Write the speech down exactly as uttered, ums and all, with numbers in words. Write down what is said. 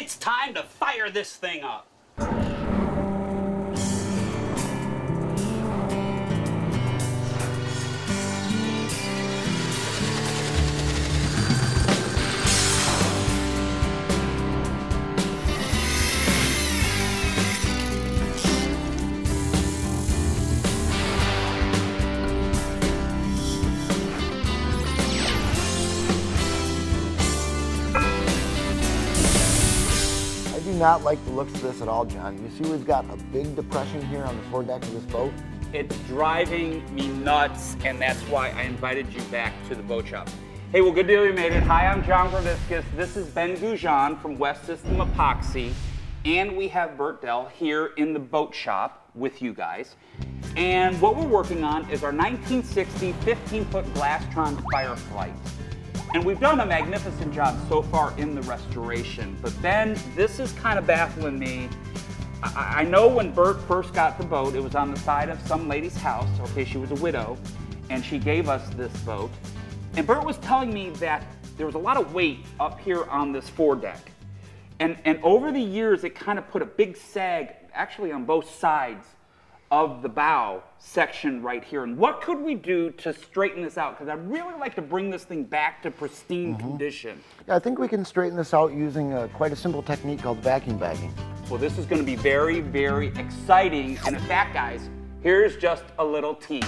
It's time to fire this thing up. Not like the looks of this at all, John. You see we've got a big depression here on the foredeck of this boat? It's driving me nuts, and that's why I invited you back to the boat shop. Hey, well, good deal you made it. Hi, I'm John Greviskis. This is Ben Goujon from West System Epoxy, and we have Bert Dell here in the boat shop with you guys. And what we're working on is our nineteen sixty fifteen foot Glastron Fireflight. And we've done a magnificent job so far in the restoration. But Ben, this is kind of baffling me. I, I know when Bert first got the boat, it was on the side of some lady's house. Okay, she was a widow, and she gave us this boat. And Bert was telling me that there was a lot of weight up here on this foredeck. And, and over the years, it kind of put a big sag, actually on both sides of the bow section right here. And what could we do to straighten this out? Because I'd really like to bring this thing back to pristine mm-hmm. condition. Yeah, I think we can straighten this out using a, quite a simple technique called vacuum bagging. Well, this is going to be very, very exciting. And in fact, guys, here's just a little tease.